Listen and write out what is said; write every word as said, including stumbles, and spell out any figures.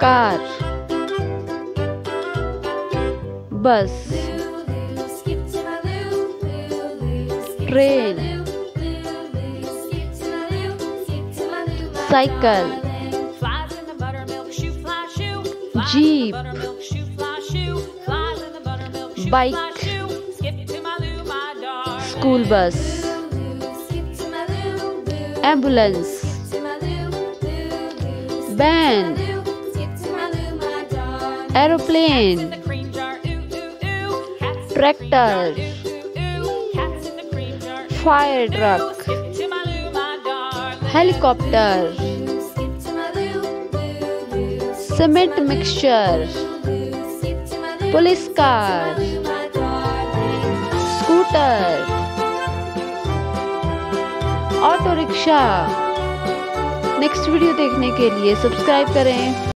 car, bus, train, cycle, jeep, bike, school bus, ambulance, band, aeroplane, tractor, fire truck, helicopter, cement mixture, police car, scooter, auto rickshaw. Next video देखने के लिए subscribe करें।